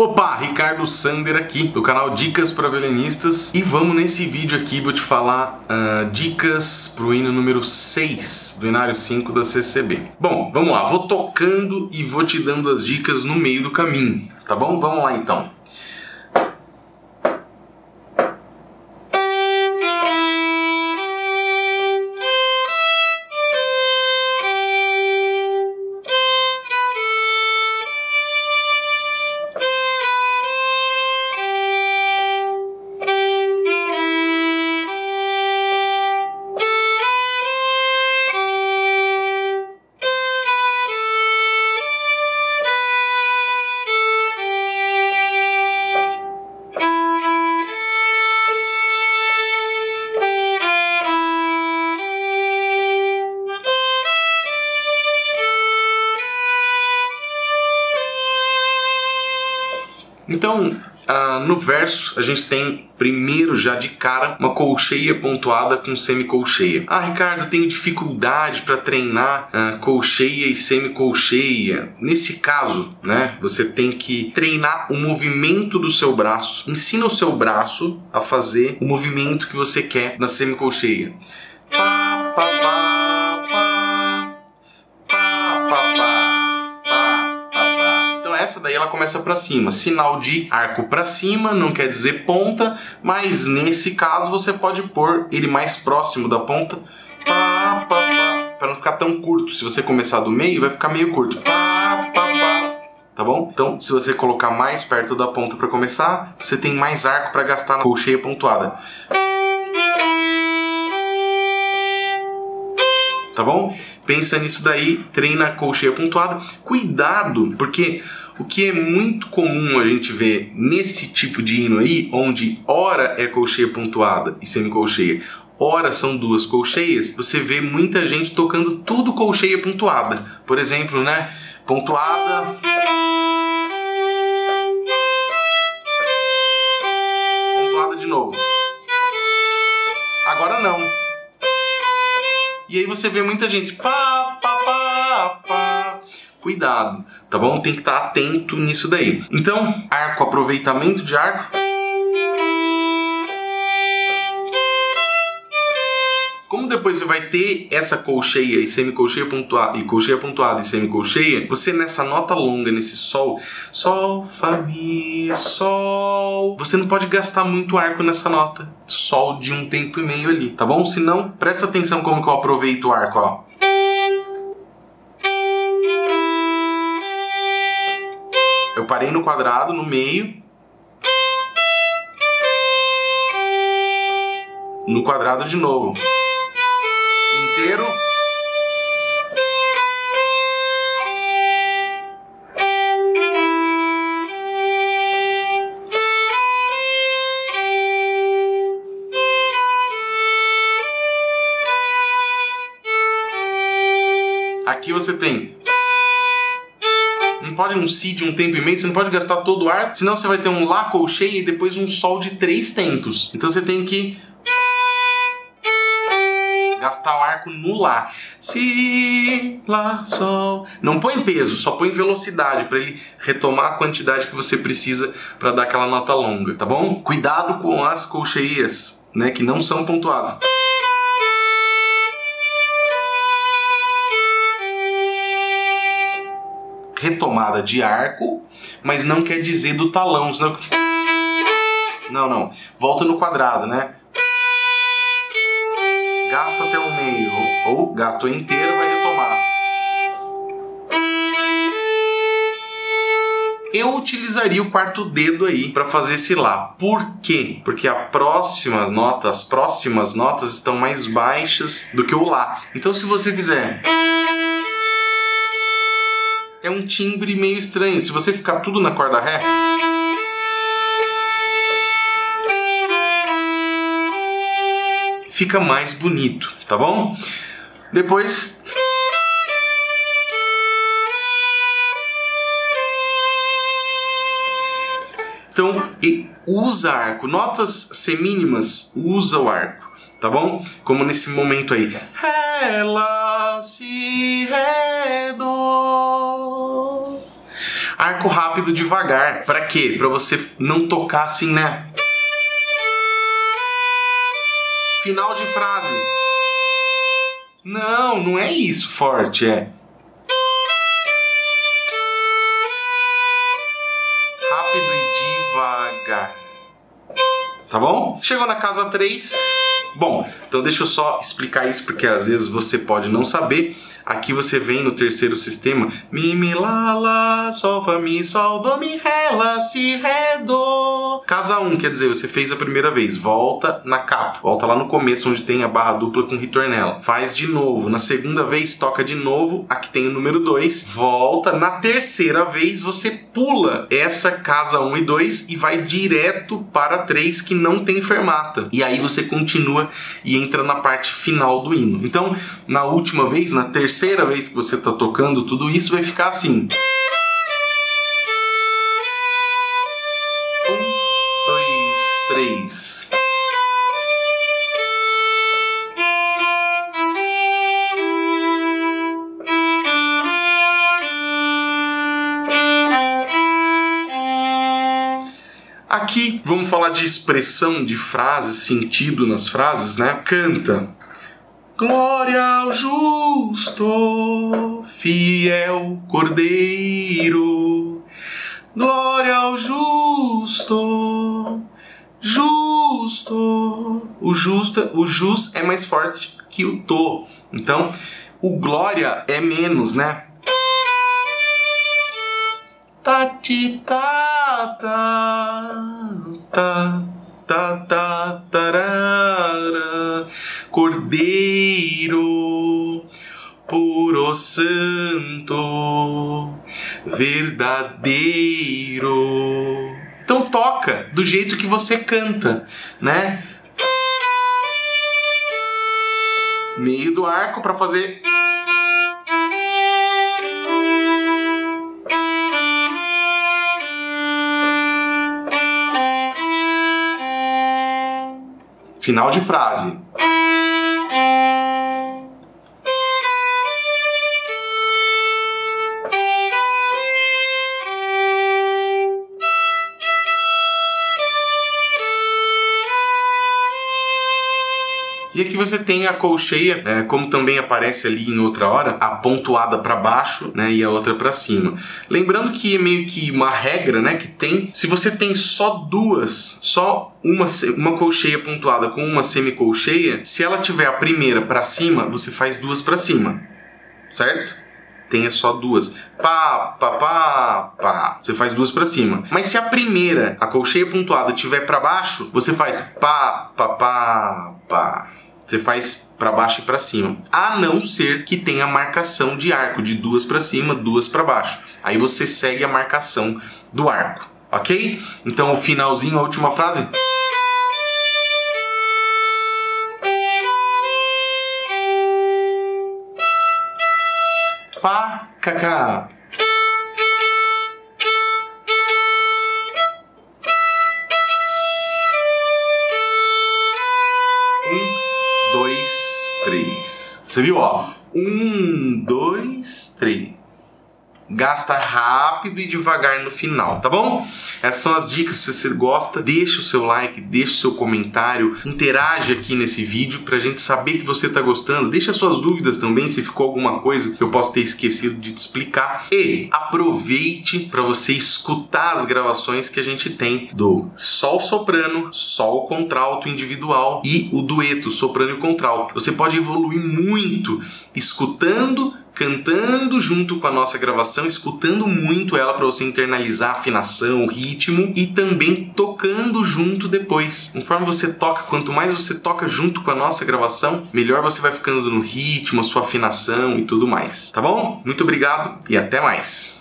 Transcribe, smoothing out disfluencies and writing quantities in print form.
Opa, Ricardo Sander aqui do canal Dicas para Violinistas, e vamos nesse vídeo aqui, vou te falar dicas pro hino número 6 do Hinário 5 da CCB. Bom, vamos lá, vou tocando e vou te dando as dicas no meio do caminho, tá bom? Vamos lá então. Então, no verso, a gente tem primeiro já de cara uma colcheia pontuada com semicolcheia. Ah, Ricardo, tenho dificuldade para treinar colcheia e semicolcheia. Nesse caso, né, você tem que treinar o movimento do seu braço. Ensina o seu braço a fazer o movimento que você quer na semicolcheia. Pá, pá, pá. Essa daí ela começa para cima, sinal de arco para cima, não quer dizer ponta, mas nesse caso você pode pôr ele mais próximo da ponta, para não ficar tão curto. Se você começar do meio, vai ficar meio curto, tá bom? Então, se você colocar mais perto da ponta para começar, você tem mais arco para gastar na colcheia pontuada, tá bom? Pensa nisso daí, treina a colcheia pontuada. Cuidado, porque o que é muito comum a gente ver nesse tipo de hino aí, onde ora é colcheia pontuada e semicolcheia, ora são duas colcheias, você vê muita gente tocando tudo colcheia pontuada. Por exemplo, né? Pontuada, pontuada de novo. Agora não. E aí você vê muita gente pá, pá, pá, pá. Cuidado, tá bom? Tem que estar atento nisso daí. Então, arco, aproveitamento de arco. Como depois você vai ter essa colcheia e semicolcheia pontuada, e colcheia pontuada e semicolcheia, você nessa nota longa, nesse sol, sol, fá, mi, sol, você não pode gastar muito arco nessa nota. Sol de um tempo e meio ali, tá bom? Se não, presta atenção como que eu aproveito o arco, ó. Eu parei no quadrado, no meio. No quadrado de novo. Inteiro. Aqui você tem. Não pode um si de um tempo e meio, você não pode gastar todo o ar, senão você vai ter um lá colcheia e depois um sol de 3 tempos. Então você tem que gastar o arco no lá. Si, lá, sol. Não põe peso, só põe velocidade para ele retomar a quantidade que você precisa para dar aquela nota longa, tá bom? Cuidado com as colcheias, né, que não são pontuadas. Retomada de arco, mas não quer dizer do talão, senão... Não, não. Volta no quadrado, né? Gasta até o meio, ou gastou inteiro, vai retomar. Eu utilizaria o quarto dedo aí para fazer esse lá. Por quê? Porque a próxima nota, as próximas notas estão mais baixas do que o lá. Então se você fizer... É um timbre meio estranho. Se você ficar tudo na corda ré... fica mais bonito, tá bom? Depois... Então, usa arco. Notas semínimas, usa o arco, tá bom? Como nesse momento aí. Ré, lá, si, ré, dó. arco rápido devagar. Pra quê? Pra você não tocar assim, né? Final de frase. Não, não é isso forte, é rápido e devagar. Tá bom? Chegou na casa 3. Bom, então deixa eu só explicar isso, porque às vezes você pode não saber. Aqui você vem no terceiro sistema. Mi, mi, lá, lá, sol, fa, mi, sol, do, mi, ré, lá, si, ré, do. Casa 1, quer dizer, você fez a primeira vez. Volta na capa. Volta lá no começo, onde tem a barra dupla com ritornelo. Faz de novo. Na segunda vez, toca de novo. Aqui tem o número 2. Volta. Na terceira vez, você pula essa casa 1 e 2 e vai direto para 3, que não tem fermata. E aí você continua e entra na parte final do hino. Então, na última vez, na terceira vez que você está tocando, tudo isso vai ficar assim. 1, 2, 3. Aqui vamos falar de expressão de frases, sentido nas frases, né? Canta. Glória ao justo, fiel cordeiro. Glória ao justo, justo. O jus é mais forte que o to. Então, o glória é menos, né? Tati, tata, ta, ta, ta, tarara. Cordeiro, puro santo, verdadeiro. Então toca do jeito que você canta, né? Meio do arco para fazer. Final de frase. E aqui você tem a colcheia, como também aparece ali em outra hora, a pontuada para baixo, né, e a outra para cima. Lembrando que é meio que uma regra, né, que tem. Se você tem só duas, só uma colcheia pontuada com uma semicolcheia, se ela tiver a primeira para cima, você faz duas para cima, certo? Tenha só duas. Pá, pá, pá, pá. Você faz duas pra cima. Mas se a primeira, a colcheia pontuada, tiver pra baixo, você faz pá, pá, pá, pá. Você faz pra baixo e pra cima. A não ser que tenha marcação de arco, de duas pra cima, duas pra baixo. Aí você segue a marcação do arco, ok? Então o finalzinho, a última frase. Pá, cacá. Um, dois, três. Você viu, ó? Um, dois, três. Gasta rápido e devagar no final, tá bom? Essas são as dicas. Se você gosta, deixa o seu like, deixa o seu comentário, interage aqui nesse vídeo pra gente saber que você tá gostando. Deixa suas dúvidas também, se ficou alguma coisa que eu posso ter esquecido de te explicar. E aproveite para você escutar as gravações que a gente tem do sol soprano, sol contralto individual e o dueto soprano e contralto. Você pode evoluir muito escutando, cantando junto com a nossa gravação, escutando muito ela para você internalizar a afinação, o ritmo, e também tocando junto depois. Conforme você toca, quanto mais você toca junto com a nossa gravação, melhor você vai ficando no ritmo, a sua afinação e tudo mais. Tá bom? Muito obrigado e até mais!